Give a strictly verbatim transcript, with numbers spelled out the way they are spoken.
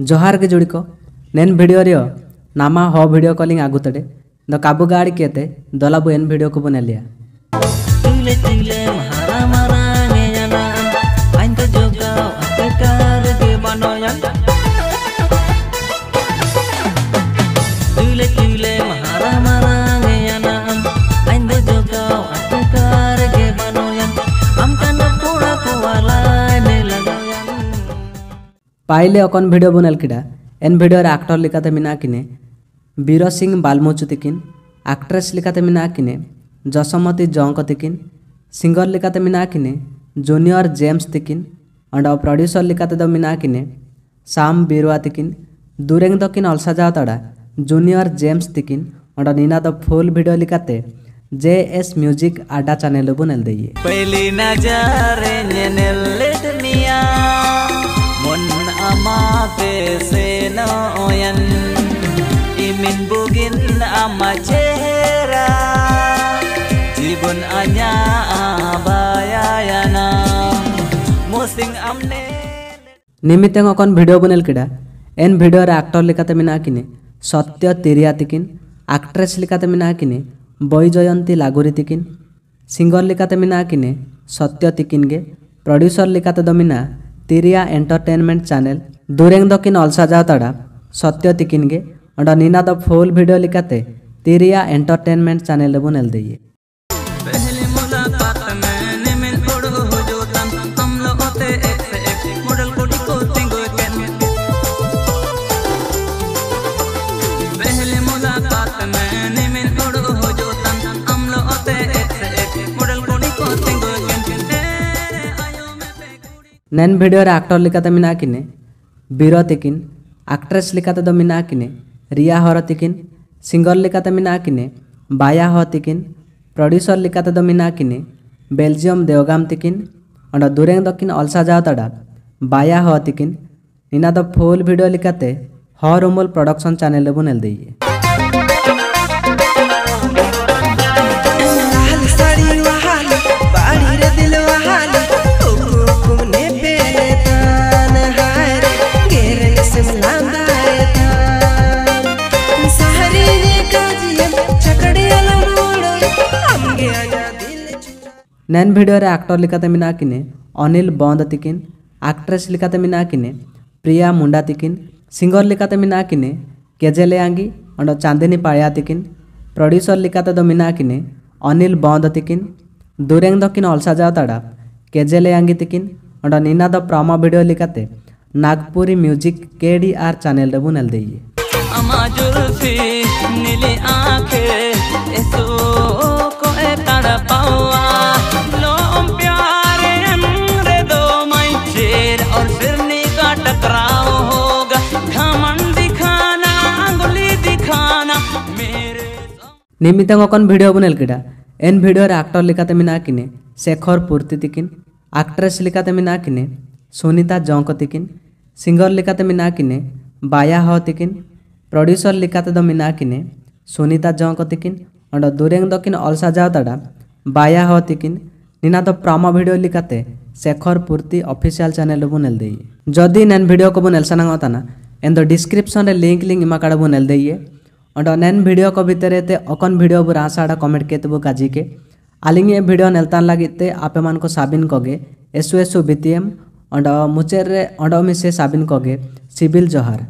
जोहार के जुड़को नैन वीडियो रियो नामा हो वीडियो कॉलिंग आगू तड़े द काबू गाड़ी केते दोलाबू एन वीडियो को बने लिया पाइले अकन वीडियो बनल किडा एन वीडियो रे एक्टर लिखाते मिना किने बीरो सिंह बालमोचु तिकिन, एक्ट्रेस लिखाते मिना किने जसमती जौंक तिकिन, सिंगर लिखाते मिना किने जूनियर जेम्स तिकिन और प्रोड्यूसर लिखाते दो मिना किने साम बिरुआ तिकिन दूरेंग दो किन अलसाजा तड़ा जूनियर जेम्स तिकिन और नीना दो फुल वीडियो लिखाते जे एस म्यूजिक आडा चैनल बनल दिए माते से नोयन इमिन बुगिन आमा चेहरा जीवन आन्या आबायाना मोसिंग आमने निमितेंग अकन वीडियो बनल किडा एन वीडियो रे एक्टर लिखाते मिना किने सत्य तिरिया तिकिन, एक्ट्रेस लिखाते मिना किने बैजयंती लागुरी तिकिन, सिंगर लिखाते मिना किने सत्य तिकिन गे, प्रोड्यूसर लिखाते दमिना तिरिया एंटरटेनमेंट चैनल दूरेंग दो किन अलसाजा तड़ा सत्य तिकिन गे और नीना द फुल वीडियो लिखाते तिरिया एंटरटेनमेंट चैनल बनल दिए नैन वीडियो रे एक्टर लिखाते मिना किने बीरो तिकिन, एक्ट्रेस लिखाते दो मिना किने रिया हर तिकिन, सिंगर लिखाते मिना किने बाया हो तिकिन, प्रोड्यूसर लिखाते दो मिना किने बेल्जियम देवगाम तिकिन और दूरेंग दो किन अलसाजा तड़ा बाया हो तिकिन नीना द फुल वीडियो लिखाते हर उमल प्रोडक्शन चैनल बनल दिए नैन वीडियो रे एक्टर लिखाते मिना किने अनिल बंद तिकिन, एक्ट्रेस लिखाते मिना किने प्रिया मुंडा तिकिन, सिंगर लिखाते मिना किने केजेले आंगी और चांदनी पाया तिकिन, प्रोड्यूसर लिखाते दो मिना किने अनिल बंद तिकिन, दूरेंग दो किन अलसाजा तड़ा केजेले आंगी तिकिन और नीना द प्रोमो वीडियो लिखाते Nagpuri music K D R channel रे बनल दिए निमितेंग अकन वीडियो बनल किडा एन वीडियो रे एक्टर लिखाते मिना किने शेखर पूर्ति तिकिन, एक्ट्रेस लिखाते मिना किने सुनीता जौंक तिकिन, सिंगर लिखाते मिना किने बाया हो तिकिन, प्रोड्यूसर लिखाते द मिना किने सुनीता जौंक तिकिन और दूरेंग दो किन अलसाजा तड़ा बाया हो तिकिन नीना द प्रोमो वीडियो लिखाते शेखर पूर्ति ऑफिशियल चैनल बनल दिए जदि नैन वीडियो को बनल सनांग तना एन द डिस्क्रिप्शन रे लिंक लिंक इमा काड बनल दिए और नैन वीडियो को भीतरे ते अकन वीडियो बु रासाड़ा कमेंट केतबु काजी के आलिंग ये वीडियो नेलतान लागिते आपे मान को साबिन कोगे एसओ एसओ बीटीएम और मुचेर रे अडोमी से साबिन कोगे सिबिल जोहार।